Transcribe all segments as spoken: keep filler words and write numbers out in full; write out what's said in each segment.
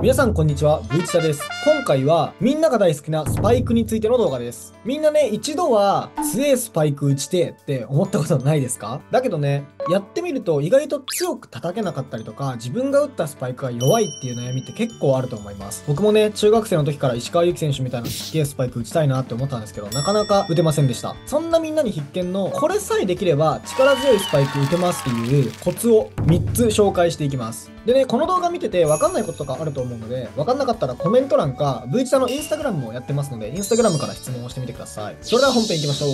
皆さんこんにちは、ブーチタです。今回はみんなが大好きなスパイクについての動画です。みんなね、一度は強いスパイク打ちてって思ったことないですか？だけどね、やってみると意外と強く叩けなかったりとか、自分が打ったスパイクが弱いっていう悩みって結構あると思います。僕もね、中学生の時から石川祐希選手みたいなすっげえスパイク打ちたいなって思ったんですけど、なかなか打てませんでした。そんなみんなに必見の、これさえできれば力強いスパイク打てますっていうコツをみっつ紹介していきます。でね、この動画見てて分かんないこととかあると思うので、分かんなかったらコメント欄か ブイチタのインスタグラムもやってますので、インスタグラムから質問をしてみてください。それでは本編いきましょう。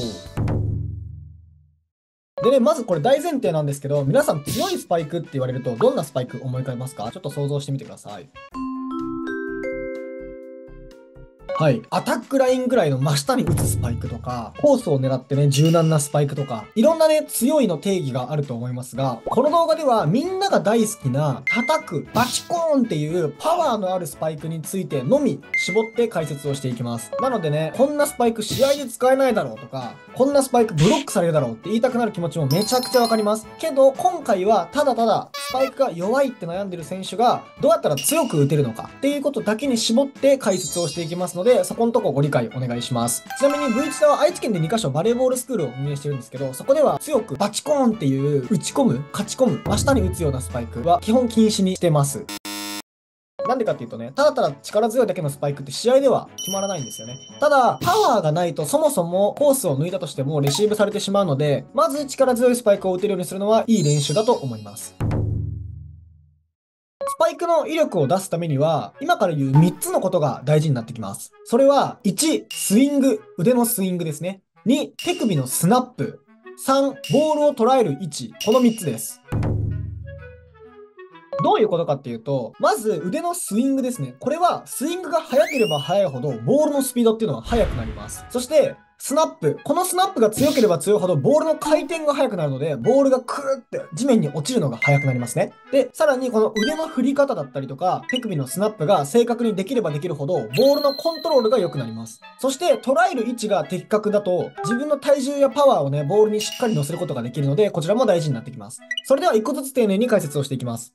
でね、まずこれ大前提なんですけど、皆さん強いスパイクって言われるとどんなスパイク思い浮かべますか？ちょっと想像してみてください。はい。アタックラインぐらいの真下に打つスパイクとか、コースを狙ってね、柔軟なスパイクとか、いろんなね、強いの定義があると思いますが、この動画ではみんなが大好きな、叩く、バチコーンっていうパワーのあるスパイクについてのみ、絞って解説をしていきます。なのでね、こんなスパイク試合で使えないだろうとか、こんなスパイクブロックされるだろうって言いたくなる気持ちもめちゃくちゃわかります。けど、今回はただただ、スパイクが弱いって悩んでる選手が、どうやったら強く打てるのかっていうことだけに絞って解説をしていきますので、でそこのとこご理解お願いします。ちなみに ブイチタは愛知県でにかしょバレーボールスクールを運営してるんですけど、そこでは強くバチコーンっていう打ち込む、勝ち込む、真下に打つようなスパイクは基本禁止にしてます。なんでかっていうとね、ただただ力強いだけのスパイクって試合では決まらないんですよね。ただ、パワーがないとそもそもコースを抜いたとしてもレシーブされてしまうので、まず力強いスパイクを打てるようにするのはいい練習だと思います。スパイクの威力を出すためには、今から言うみっつのことが大事になってきます。それは、いち、スイング。腕のスイングですね。に、手首のスナップ。さん、ボールを捉える位置。このみっつです。どういうことかっていうと、まず腕のスイングですね。これは、スイングが速ければ速いほど、ボールのスピードっていうのは速くなります。そして、スナップ。このスナップが強ければ強いほど、ボールの回転が速くなるので、ボールがクーって地面に落ちるのが速くなりますね。で、さらにこの腕の振り方だったりとか、手首のスナップが正確にできればできるほど、ボールのコントロールが良くなります。そして、捉える位置が的確だと、自分の体重やパワーをね、ボールにしっかり乗せることができるので、こちらも大事になってきます。それでは一個ずつ丁寧に解説をしていきます。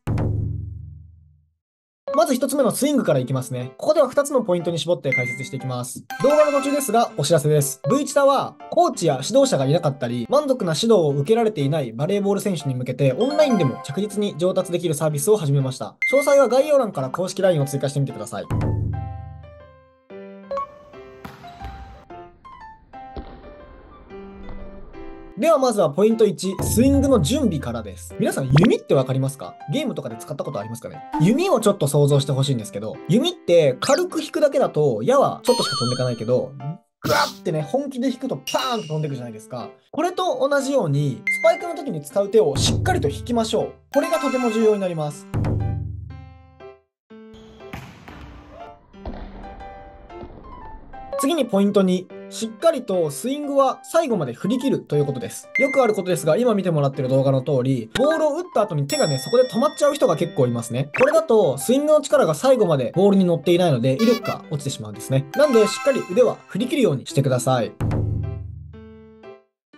まずひとつめのスイングからいきますね。ここではふたつのポイントに絞って解説していきます。動画の途中ですが、お知らせです。ブイチタは、コーチや指導者がいなかったり、満足な指導を受けられていないバレーボール選手に向けて、オンラインでも着実に上達できるサービスを始めました。詳細は概要欄から公式 ライン を追加してみてください。ではまずはポイントいち、スイングの準備からです。皆さん弓ってわかりますか？ゲームとかで使ったことありますかね？弓をちょっと想像してほしいんですけど、弓って軽く引くだけだと矢はちょっとしか飛んでいかないけど、グワッてね、本気で引くとパーンと飛んでいくじゃないですか。これと同じように、スパイクの時に使う手をしっかりと引きましょう。これがとても重要になります。次にポイントに、しっかりとスイングは最後まで振り切るということです。よくあることですが、今見てもらってる動画の通り、ボールを打った後に手がね、そこで止まっちゃう人が結構いますね。これだと、スイングの力が最後までボールに乗っていないので、威力が落ちてしまうんですね。なんで、しっかり腕は振り切るようにしてください。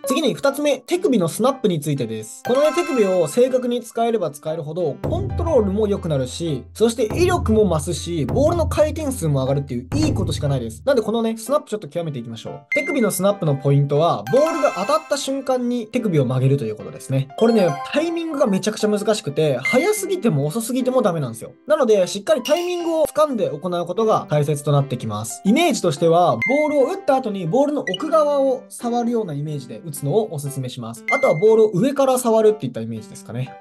次にふたつめ、手首のスナップについてです。このね、手首を正確に使えれば使えるほど、コントロールも良くなるし、そして威力も増すし、ボールの回転数も上がるっていう、いいことしかないです。なんでこのね、スナップちょっと極めていきましょう。手首のスナップのポイントは、ボールが当たった瞬間に手首を曲げるということですね。これね、タイミングがめちゃくちゃ難しくて、早すぎても遅すぎてもダメなんですよ。なので、しっかりタイミングを掴んで行うことが大切となってきます。イメージとしては、ボールを打った後にボールの奥側を触るようなイメージで、打つのをおすすめします。あとはボールを上から触るっていったイメージですかね。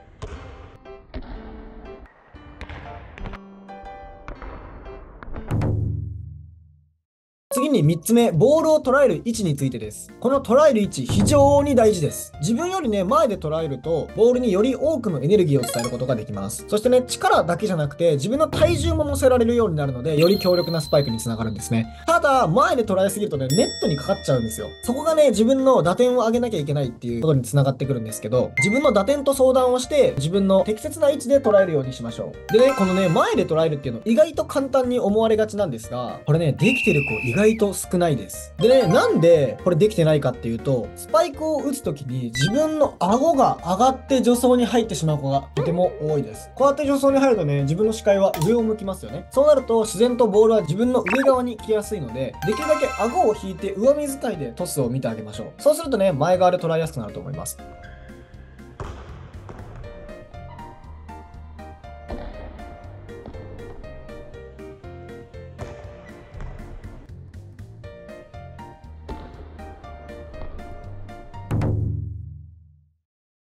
次にみっつめ、ボールを捉える位置についてです。この捉える位置、非常に大事です。自分よりね、前で捉えると、ボールにより多くのエネルギーを伝えることができます。そしてね、力だけじゃなくて、自分の体重も乗せられるようになるので、より強力なスパイクにつながるんですね。ただ、前で捉えすぎるとね、ネットにかかっちゃうんですよ。そこがね、自分の打点を上げなきゃいけないっていうことにつながってくるんですけど、自分の打点と相談をして、自分の適切な位置で捉えるようにしましょう。でね、このね、前で捉えるっていうの、意外と簡単に思われがちなんですが、これね、できてる子、意外外と少ないです。でね、なんでこれできてないかっていうと、スパイクを打つときに自分の顎が上がって助走に入ってしまう子がとても多いです。こうやって助走に入るとね、自分の視界は上を向きますよね。そうなると自然とボールは自分の上側に来やすいので、できるだけ顎を引いて上目遣いでトスを見てあげましょう。そうするとね、前側で捉えやすくなると思います。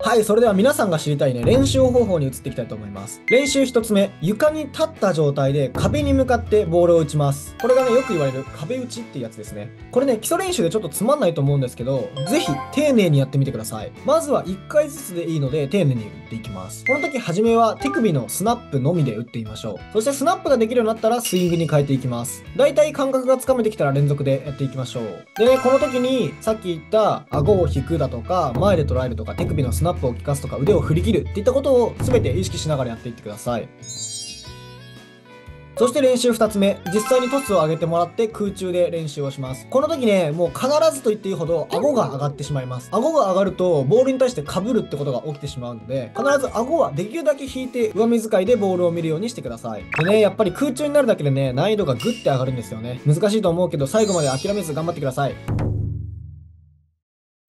はい、それでは皆さんが知りたいね、練習方法に移っていきたいと思います。練習ひとつめ、床に立った状態で壁に向かってボールを打ちます。これがね、よく言われる壁打ちっていうやつですね。これね、基礎練習でちょっとつまんないと思うんですけど、ぜひ丁寧にやってみてください。まずはいっかいずつでいいので、丁寧に打っていきます。この時、初めは手首のスナップのみで打ってみましょう。そしてスナップができるようになったら、スイングに変えていきます。だいたい感覚がつかめてきたら連続でやっていきましょう。でね、この時に、さっき言った、顎を引くだとか、前で捉えるとか、手首のスナップスナップを効かすとか腕を振り切るっていったことを全て意識しながらやっていってください。そして練習ふたつめ、実際にトスを上げてもらって空中で練習をします。この時ね、もう必ずと言っていいほど顎が上がってしまいます。顎が上がるとボールに対して被るってことが起きてしまうので、必ず顎はできるだけ引いて上目遣いでボールを見るようにしてください。でね、やっぱり空中になるだけでね、難易度がグッて上がるんですよね。難しいと思うけど最後まで諦めず頑張ってください。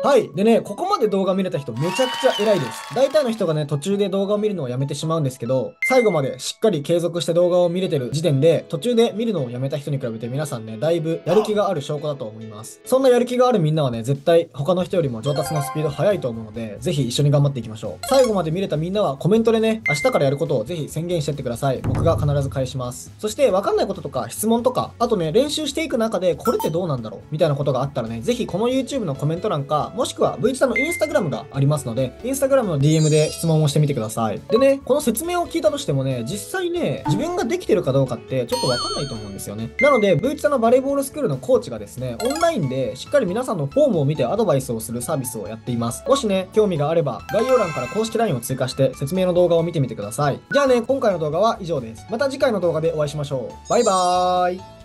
はい。でね、ここまで動画見れた人めちゃくちゃ偉いです。大体の人がね、途中で動画を見るのをやめてしまうんですけど、最後までしっかり継続して動画を見れてる時点で、途中で見るのをやめた人に比べて皆さんね、だいぶやる気がある証拠だと思います。そんなやる気があるみんなはね、絶対他の人よりも上達のスピード早いと思うので、ぜひ一緒に頑張っていきましょう。最後まで見れたみんなはコメントでね、明日からやることをぜひ宣言してってください。僕が必ず返します。そして、わかんないこととか質問とか、あとね、練習していく中でこれってどうなんだろうみたいなことがあったらね、ぜひこの YouTube のコメント欄か、もしくは ブイティーアール のインスタグラムがありますので、インスタグラムの ディーエム で質問をしてみてください。でね、この説明を聞いたとしてもね、実際ね、自分ができてるかどうかってちょっとわかんないと思うんですよね。なので、ブイティーアール のバレーボールスクールのコーチがですね、オンラインでしっかり皆さんのフォームを見てアドバイスをするサービスをやっています。もしね、興味があれば、概要欄から公式 ライン を追加して説明の動画を見てみてください。じゃあね、今回の動画は以上です。また次回の動画でお会いしましょう。バイバーイ。